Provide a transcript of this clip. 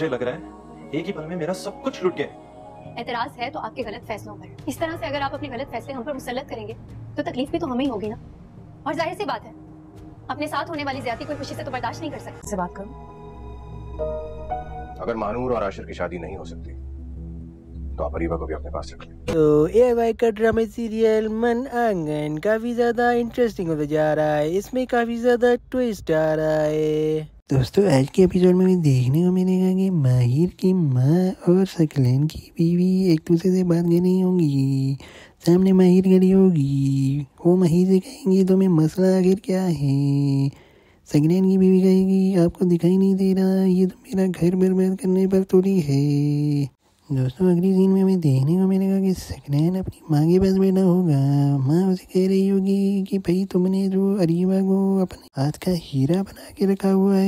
मुझे लग रहा है एक ही पल में मेरा सब कुछ लुट गया। एतराज है तो आपके गलत फैसलों पर। इस तरह से अगर आप अपने गलत फैसले हम पर मुसल्लत करेंगे तो तकलीफ भी तो हमें ही होगी ना। और जाहिर सी बात है अपने साथ होने वाली ज्यादा कोई खुशी से तो बर्दाश्त नहीं कर सकता। बात करो, अगर मानूर और आशिर की शादी नहीं हो सकती तो आप अरीबा को भी अपने पास रख लें। तो AY का ड्रामा सीरियल मन आंगन काफी ज्यादा इंटरेस्टिंग होता जा रहा है। इसमें काफी ज्यादा ट्विस्ट आ रहा है। दोस्तों आज के एपिसोड में देखने को मिलेगा कि माहिर की माँ और सकलन की बीवी एक दूसरे से बात करनी होंगी। सामने माहिर खड़ी होगी, वो माहिर से कहेंगे तुम्हें मसला आखिर क्या है। सकलन की बीवी कहेगी आपको दिखाई नहीं दे रहा, ये तो मेरा घर बर्बाद करने पर तुली है। दोस्तों अगली सीन में हमें देखने को मिलेगा कि सकनैन अपनी माँ के पास बैठा होगा। माँ उसे कह रही होगी कि भाई तुमने जो अरीबा को अपने हाथ का हीरा बना के रखा हुआ है